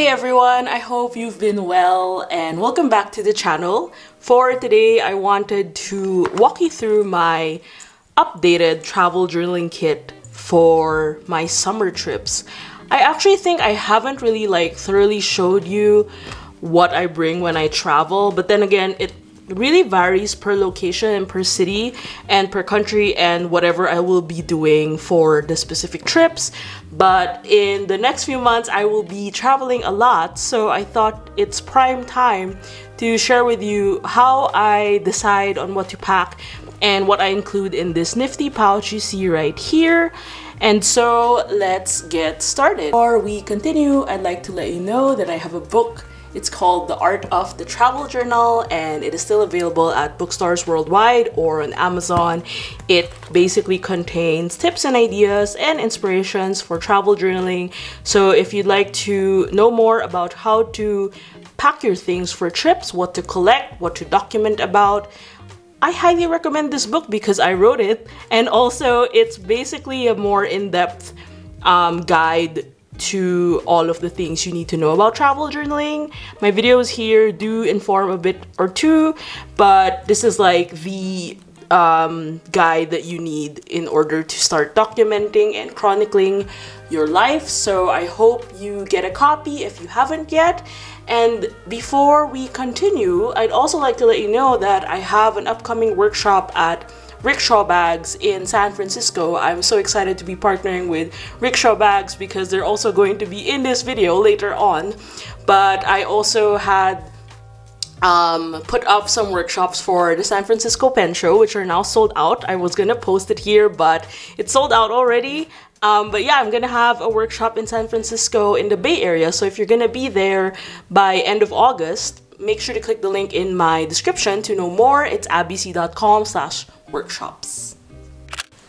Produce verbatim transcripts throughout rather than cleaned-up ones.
Hey everyone, I hope you've been well and welcome back to the channel. For today, I wanted to walk you through my updated travel journaling kit for my summer trips. I actually think I haven't really like thoroughly showed you what I bring when I travel, but then again, it really varies per location and per city and per country and whatever I will be doing for the specific trips. But in the next few months, I will be traveling a lot, so I thought it's prime time to share with you how I decide on what to pack and what I include in this nifty pouch you see right here. And so let's get started. Before we continue, I'd like to let you know that I have a book. It's called The Art of the Travel Journal, and it is still available at bookstores worldwide or on Amazon. It basically contains tips and ideas and inspirations for travel journaling. So if you'd like to know more about how to pack your things for trips, what to collect, what to document about, I highly recommend this book because I wrote it. And also, it's basically a more in-depth um, guide to all of the things you need to know about travel journaling. My videos here do inform a bit or two, but this is like the um, guide that you need in order to start documenting and chronicling your life. So I hope you get a copy if you haven't yet. And before we continue, I'd also like to let you know that I have an upcoming workshop at Rickshaw Bags in San Francisco. I'm so excited to be partnering with Rickshaw Bags because they're also going to be in this video later on. But I also had um, put up some workshops for the San Francisco Pen Show, which are now sold out. I was gonna post it here, but it's sold out already. Um, but yeah, I'm gonna have a workshop in San Francisco in the Bay Area. So if you're gonna be there by end of August, make sure to click the link in my description to know more. It's abby c dot com slash workshops.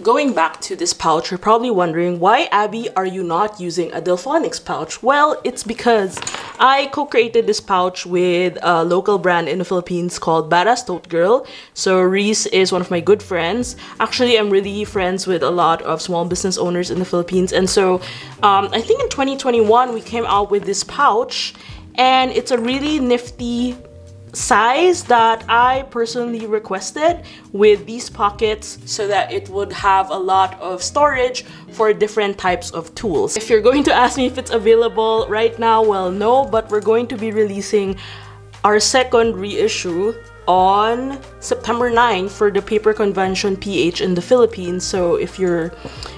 Going back to this pouch, you're probably wondering, why, Abby, are you not using a Delphonics pouch? Well, it's because I co-created this pouch with a local brand in the Philippines called Badass Tote Girl. So Reese is one of my good friends. Actually, I'm really friends with a lot of small business owners in the Philippines. And so um, I think in twenty twenty-one, we came out with this pouch, and it's a really nifty size that I personally requested with these pockets so that it would have a lot of storage for different types of tools. If you're going to ask me if it's available right now, well, no, but we're going to be releasing our second reissue on September ninth for the Paper Convention P H in the Philippines. So if you're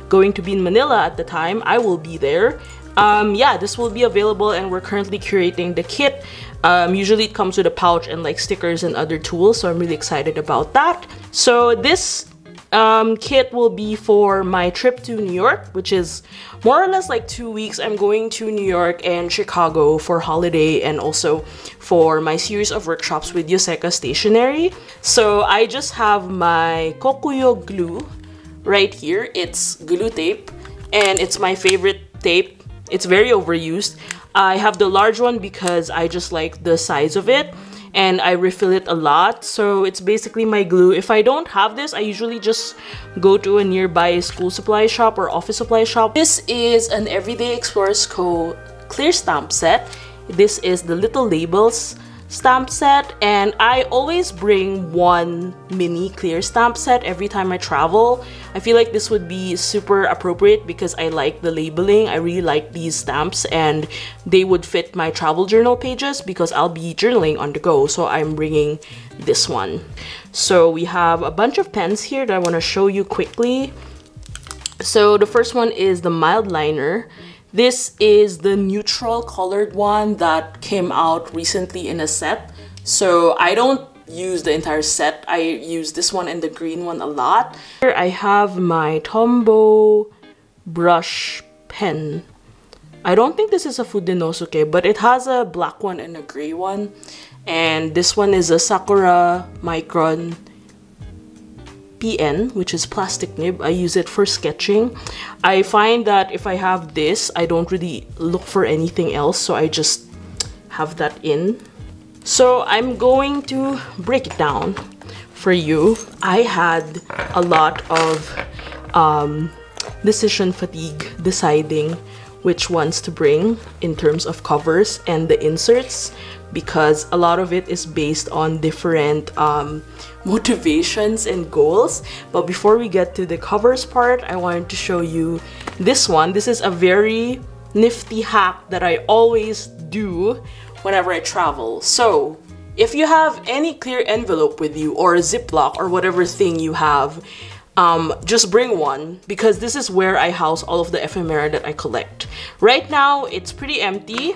going to be in Manila at the time, I will be there. Um, yeah, this will be available, and we're currently curating the kit. Um, usually it comes with a pouch and like stickers and other tools, so I'm really excited about that. So this um, kit will be for my trip to New York, which is more or less like two weeks. I'm going to New York and Chicago for holiday and also for my series of workshops with Yoseka Stationery. So I just have my Kokuyo glue right here. It's glue tape, and it's my favorite tape. It's very overused. I have the large one because I just like the size of it, and I refill it a lot, so it's basically my glue. If I don't have this, I usually just go to a nearby school supply shop or office supply shop. This is an Everyday Explorers Co. clear stamp set. This is the Little Labels stamp set, and I always bring one mini clear stamp set every time I travel. I feel like this would be super appropriate because I like the labeling. I really like these stamps, and they would fit my travel journal pages because I'll be journaling on the go, so I'm bringing this one. So we have a bunch of pens here that I want to show you quickly. So the first one is the Mildliner. This is the neutral colored one that came out recently in a set. So I don't use the entire set. I use this one and the green one a lot. Here I have my Tombow brush pen. I don't think this is a Fudenosuke, but it has a black one and a gray one. And this one is a Sakura Micron P N, which is plastic nib. I use it for sketching. I find that if I have this, I don't really look for anything else, so I just have that in. So I'm going to break it down for you. I had a lot of um, decision fatigue deciding which ones to bring in terms of covers and the inserts, because a lot of it is based on different um, motivations and goals. But before we get to the covers part, I wanted to show you this one. This is a very nifty hack that I always do whenever I travel. So if you have any clear envelope with you or a Ziploc or whatever thing you have, um, just bring one, because this is where I house all of the ephemera that I collect. Right now, it's pretty empty,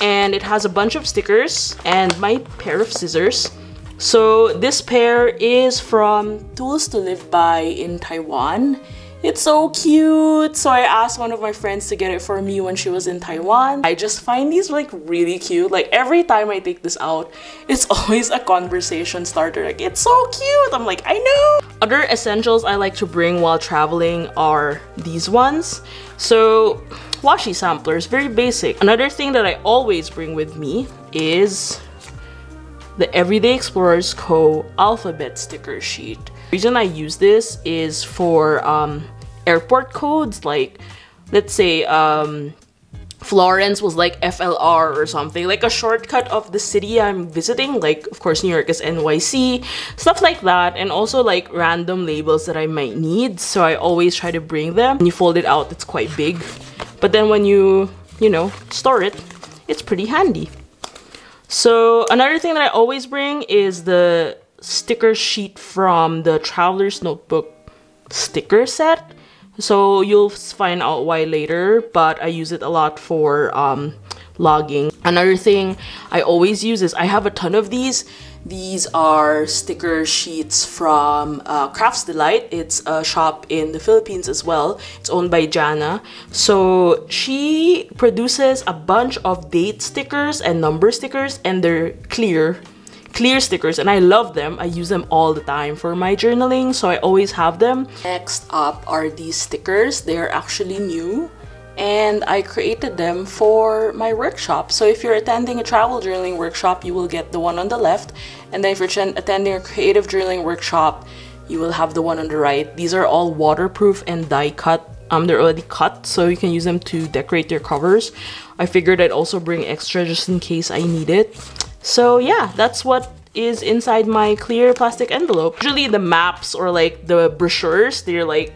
and it has a bunch of stickers and my pair of scissors. So this pair is from Tools to Live By in Taiwan. It's so cute, so I asked one of my friends to get it for me when she was in Taiwan. I just find these like really cute. Like every time I take this out, it's always a conversation starter. Like, it's so cute. I'm like, I know. Other essentials I like to bring while traveling are these ones. So washi samplers, very basic. Another thing that I always bring with me is the Everyday Explorers Co. alphabet sticker sheet. The reason I use this is for um, airport codes, like let's say um, Florence was like F L R or something, like a shortcut of the city I'm visiting, like of course New York is N Y C, stuff like that, and also like random labels that I might need, so I always try to bring them. When you fold it out, it's quite big, but then when you, you know, store it, it's pretty handy. So another thing that I always bring is the sticker sheet from the Traveler's Notebook sticker set. So you'll find out why later, but I use it a lot for um, logging. Another thing I always use is, I have a ton of these. These are sticker sheets from uh, Crafts Delight. It's a shop in the Philippines as well. It's owned by Jana. So she produces a bunch of date stickers and number stickers, and they're clear, clear stickers, and I love them. I use them all the time for my journaling, so I always have them. Next up are these stickers. They're actually new, and I created them for my workshop. So if you're attending a travel journaling workshop, you will get the one on the left. And then if you're attending a creative journaling workshop, you will have the one on the right. These are all waterproof and die cut. Um, they're already cut, so you can use them to decorate your covers. I figured I'd also bring extra just in case I need it. So yeah, that's what is inside my clear plastic envelope. Usually the maps or like the brochures, they're like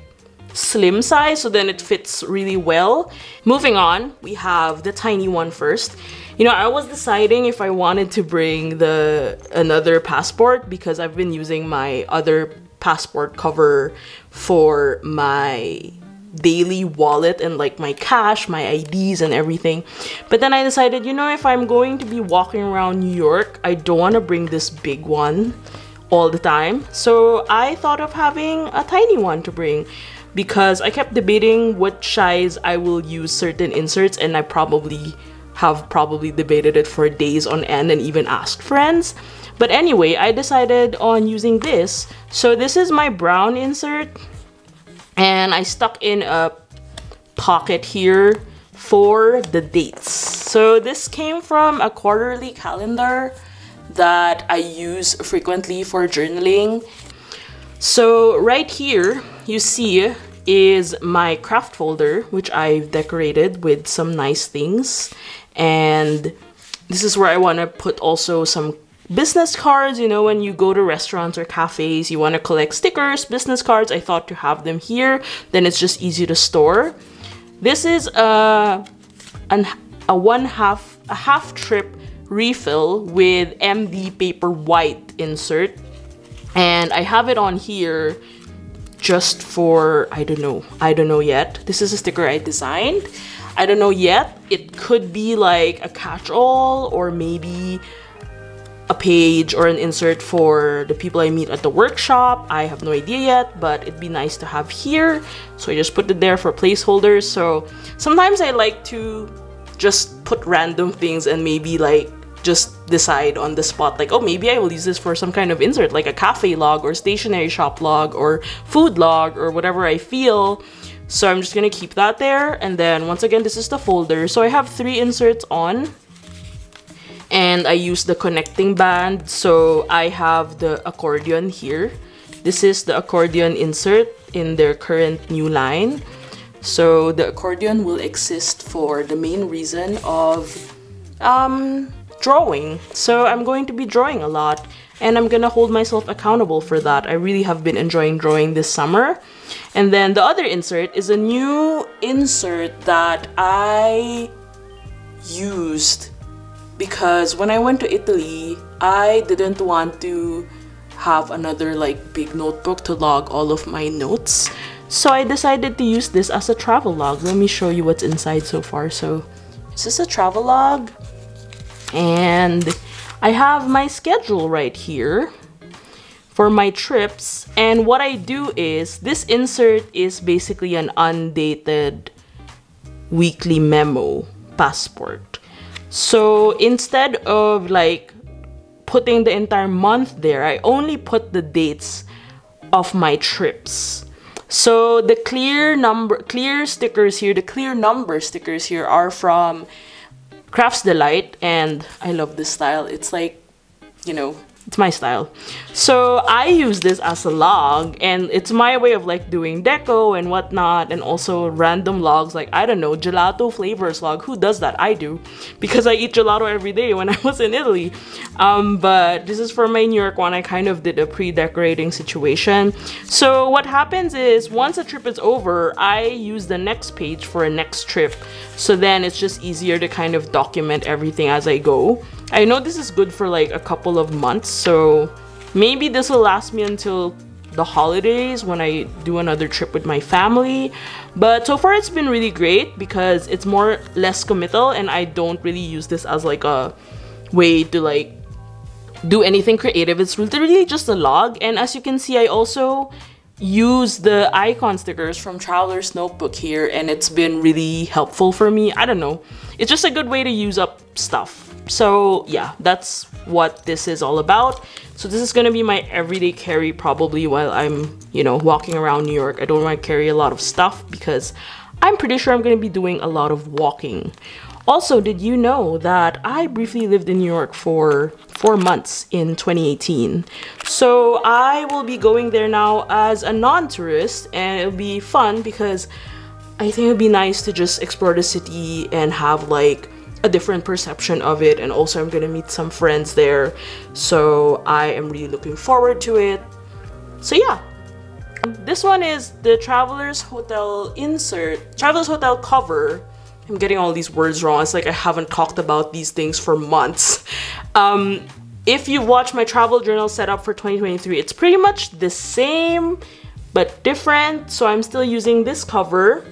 slim size, so then it fits really well. Moving on, we have the tiny one first. You know, I was deciding if I wanted to bring the another passport, because I've been using my other passport cover for my daily wallet and like my cash, my I Ds and everything. But then I decided, you know, if I'm going to be walking around New York, I don't want to bring this big one all the time. So I thought of having a tiny one to bring, because I kept debating what size I will use certain inserts, and I probably have probably debated it for days on end and even asked friends. But anyway, I decided on using this. So this is my brown insert, and I stuck in a pocket here for the dates. So this came from a quarterly calendar that I use frequently for journaling. So right here, you see is my craft folder, which I've decorated with some nice things, and this is where I want to put also some business cards. You know, when you go to restaurants or cafes, you want to collect stickers, business cards. I thought to have them here, then it's just easy to store. This is a an, a one half a half trip refill with M D paper white insert, and I have it on here just for, I don't know, I don't know yet. This is a sticker I designed. I don't know yet. It could be like a catch-all, or maybe a page or an insert for the people I meet at the workshop. I have no idea yet, but it'd be nice to have here. So I just put it there for placeholders. So sometimes I like to just put random things and maybe like just decide on the spot, like, oh, maybe I will use this for some kind of insert, like a cafe log or stationery shop log or food log or whatever I feel. So I'm just gonna keep that there. And then once again, this is the folder. So I have three inserts on, and I use the connecting band. So I have the accordion here. This is the accordion insert in their current new line. So the accordion will exist for the main reason of um, drawing. So I'm going to be drawing a lot, and I'm gonna hold myself accountable for that. I really have been enjoying drawing this summer. And then the other insert is a new insert that I used because when I went to Italy, I didn't want to have another like big notebook to log all of my notes. So I decided to use this as a travel log. Let me show you what's inside so far. So this is a travel log, and I have my schedule right here for my trips. And what I do is, this insert is basically an undated weekly memo passport. So instead of like putting the entire month there, I only put the dates of my trips. So the clear number, clear stickers here, the clear number stickers here are from Crafts Delight, and I love this style. It's like, you know, it's my style. So I use this as a log, and it's my way of like doing deco and whatnot, and also random logs like, I don't know, gelato flavors log. Who does that? I do, because I eat gelato every day when I was in Italy. Um, but this is for my New York one. I kind of did a pre-decorating situation. So what happens is, once a trip is over, I use the next page for a next trip. So then it's just easier to kind of document everything as I go. I know this is good for like a couple of months, so maybe this will last me until the holidays when I do another trip with my family. But so far it's been really great because it's more less committal, and I don't really use this as like a way to like do anything creative. It's literally just a log. And as you can see, I also use the icon stickers from Traveler's Notebook here, and it's been really helpful for me. I don't know, it's just a good way to use up stuff. So yeah, that's what this is all about. So this is gonna be my everyday carry, probably while I'm, you know, walking around New York. I don't want to carry a lot of stuff because I'm pretty sure I'm gonna be doing a lot of walking. Also, did you know that I briefly lived in New York for four months in twenty eighteen? So I will be going there now as a non-tourist, and it'll be fun because I think it'd be nice to just explore the city and have like a different perception of it. And also I'm gonna meet some friends there, so I am really looking forward to it. So yeah, this one is the Traveler's Hotel insert, Traveler's Hotel cover. I'm getting all these words wrong. It's like I haven't talked about these things for months. Um, if you've watched my travel journal setup for twenty twenty-three, it's pretty much the same but different. So I'm still using this cover.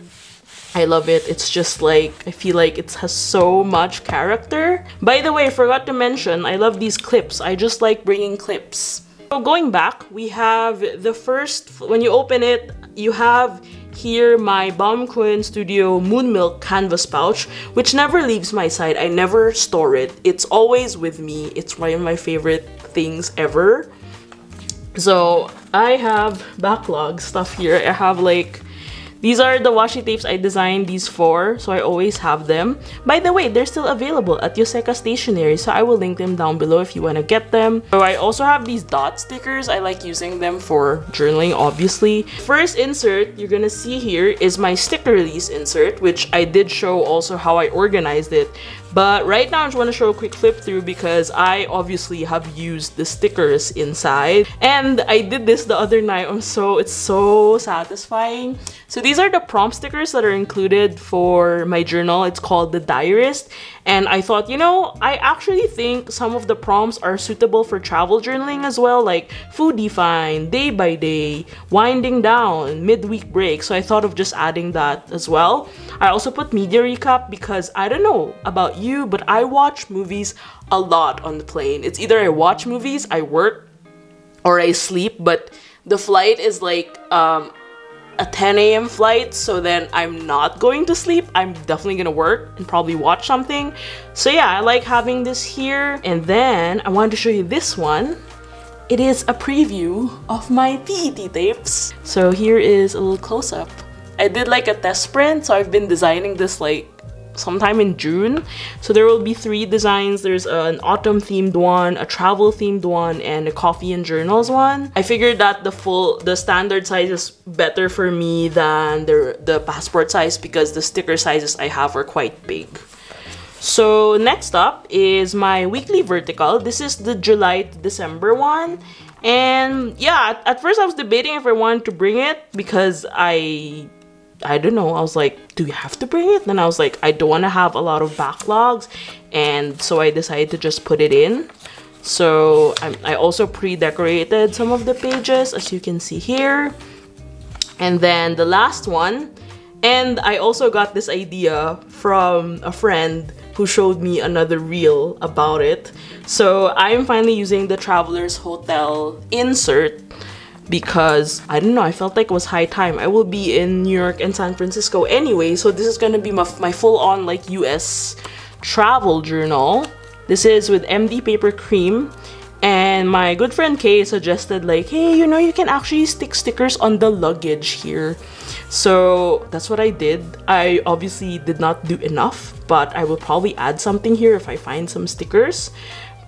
I love it. It's just like, I feel like it has so much character. By the way, I forgot to mention, I love these clips. I just like bringing clips. So going back, we have the first, when you open it, you have here my Baumkuchen Studio Moon Milk canvas pouch, which never leaves my side. I never store it. It's always with me. It's one of my favorite things ever. So I have backlog stuff here. I have like, these are the washi tapes I designed these for, so I always have them. By the way, they're still available at Yoseka Stationery, so I will link them down below if you want to get them. So I also have these dot stickers. I like using them for journaling, obviously. First insert you're gonna see here is my sticker release insert, which I did show also how I organized it. But right now I just want to show a quick flip through because I obviously have used the stickers inside. And I did this the other night, I'm so, it's so satisfying. So these are the prompt stickers that are included for my journal. It's called The Diarist. And I thought, you know, I actually think some of the prompts are suitable for travel journaling as well, like food define, day by day, winding down, midweek break. So I thought of just adding that as well. I also put media recap because I don't know about you, but I watch movies a lot on the plane. It's either I watch movies, I work, or I sleep, but the flight is like um, a ten A M flight, so then I'm not going to sleep. I'm definitely gonna work and probably watch something. So yeah, I like having this here. And then I wanted to show you this one. It is a preview of my P E T tapes. So here is a little close-up. I did like a test print, so I've been designing this like sometime in June. So there will be three designs. There's an autumn themed one, a travel themed one, and a coffee and journals one. I figured that the full the standard size is better for me than the, the passport size because the sticker sizes I have are quite big. So next up is my weekly vertical. This is the July to December one. And yeah, at, at first I was debating if I wanted to bring it because I I don't know, I was like, do you have to bring it? Then I was like, I don't want to have a lot of backlogs, and so I decided to just put it in. So I'm, I also pre-decorated some of the pages, as you can see here. And then the last one, and I also got this idea from a friend who showed me another reel about it. So I'm finally using the Traveler's Hotel insert because, I don't know, I felt like it was high time. I will be in New York and San Francisco anyway, so this is gonna be my, my full-on like U S travel journal. This is with M D Paper Cream, and my good friend Kay suggested like, hey, you know, you can actually stick stickers on the luggage here. So that's what I did. I obviously did not do enough, but I will probably add something here if I find some stickers.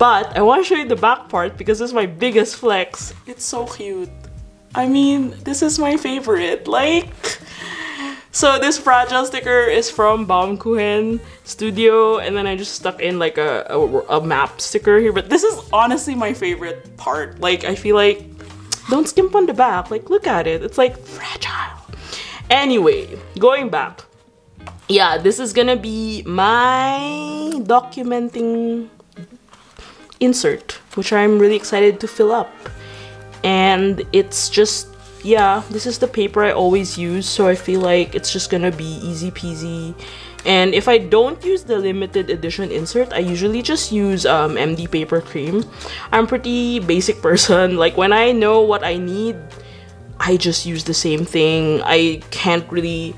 But I want to show you the back part because this is my biggest flex. It's so cute. I mean, this is my favorite, like... So this fragile sticker is from Baumkuchen Studio, and then I just stuck in like a, a, a map sticker here. But this is honestly my favorite part. Like, I feel like, don't skimp on the back. Like, look at it. It's like fragile. Anyway, going back. Yeah, this is gonna be my documenting insert, which I'm really excited to fill up. And it's just, yeah, this is the paper I always use, so I feel like it's just gonna be easy peasy. And if I don't use the limited edition insert, I usually just use um, M D Paper Cream. I'm a pretty basic person. Like, when I know what I need, I just use the same thing. I can't really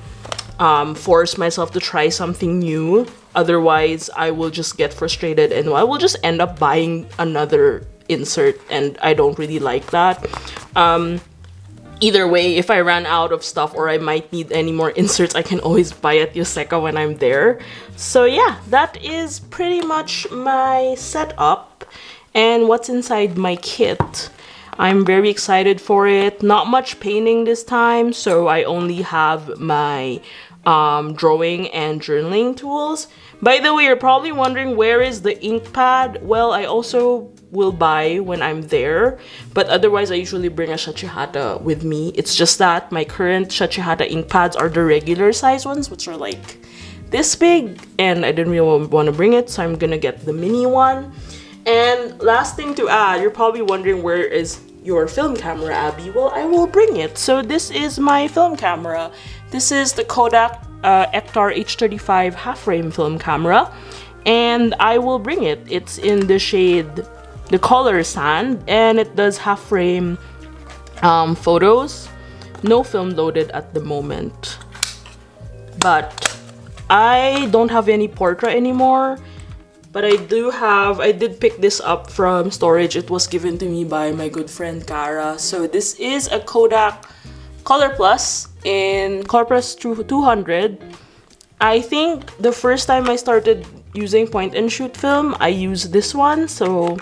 um, force myself to try something new. Otherwise, I will just get frustrated and I will just end up buying another insert, and I don't really like that. Um, Either way, if I ran out of stuff or I might need any more inserts, I can always buy at Yoseka when I'm there. So yeah, that is pretty much my setup and what's inside my kit. I'm very excited for it. Not much painting this time, so I only have my um, drawing and journaling tools. By the way, you're probably wondering, where is the ink pad? Well, I also will buy when I'm there, but otherwise I usually bring a Shachihata with me. It's just that my current Shachihata ink pads are the regular size ones, which are like this big, and I didn't really want to bring it, so I'm gonna get the mini one. And last thing to add, you're probably wondering, where is your film camera, Abby? Well, I will bring it. So this is my film camera. This is the Kodak uh, Ektar H thirty-five half-frame film camera, and I will bring it. It's in the shade the color sand, and it does half frame um, photos, no film loaded at the moment. But I don't have any portrait anymore, but I do have, I did pick this up from storage. It was given to me by my good friend Kara. So this is a Kodak Color Plus in Color Plus two hundred. I think the first time I started using point and shoot film, I used this one, so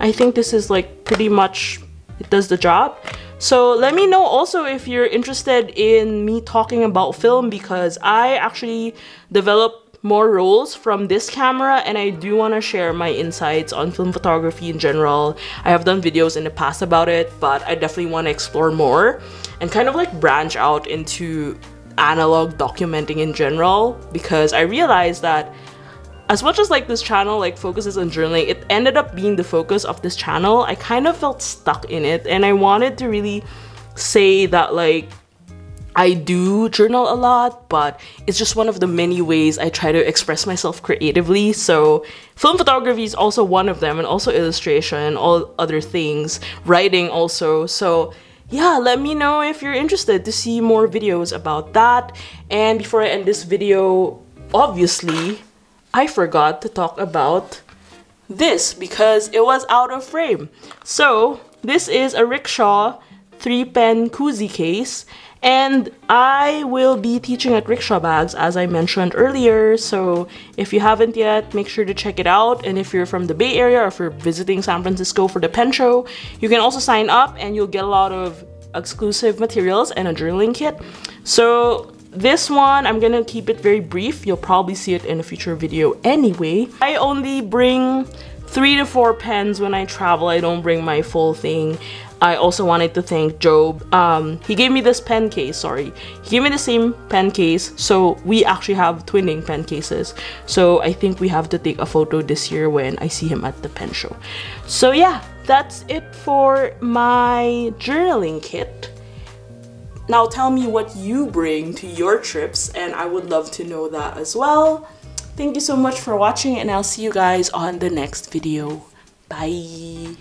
I think this is like pretty much, it does the job. So let me know also if you're interested in me talking about film, because I actually developed more roles from this camera, and I do want to share my insights on film photography in general. I have done videos in the past about it, but I definitely want to explore more and kind of like branch out into analog documenting in general, because I realized that as much as like this channel like focuses on journaling, it ended up being the focus of this channel. I kind of felt stuck in it, and I wanted to really say that like I do journal a lot, but it's just one of the many ways I try to express myself creatively. So film photography is also one of them, and also illustration, all other things, writing also. So yeah, let me know if you're interested to see more videos about that. And before I end this video, obviously, I forgot to talk about this because it was out of frame. So this is a Rickshaw three pen koozie case, And I will be teaching at Rickshaw Bags, as I mentioned earlier, so if you haven't yet, make sure to check it out. And if you're from the Bay Area or if you're visiting San Francisco for the pen show, you can also sign up and you'll get a lot of exclusive materials and a journaling kit. So this one, I'm gonna keep it very brief. You'll probably see it in a future video anyway. I only bring three to four pens when I travel. I don't bring my full thing. I also wanted to thank Job. Um, he gave me this pen case, sorry. He gave me the same pen case, so we actually have twinning pen cases. So I think we have to take a photo this year when I see him at the pen show. So yeah, that's it for my journaling kit. Now tell me what you bring to your trips, and I would love to know that as well. Thank you so much for watching, and I'll see you guys on the next video. Bye!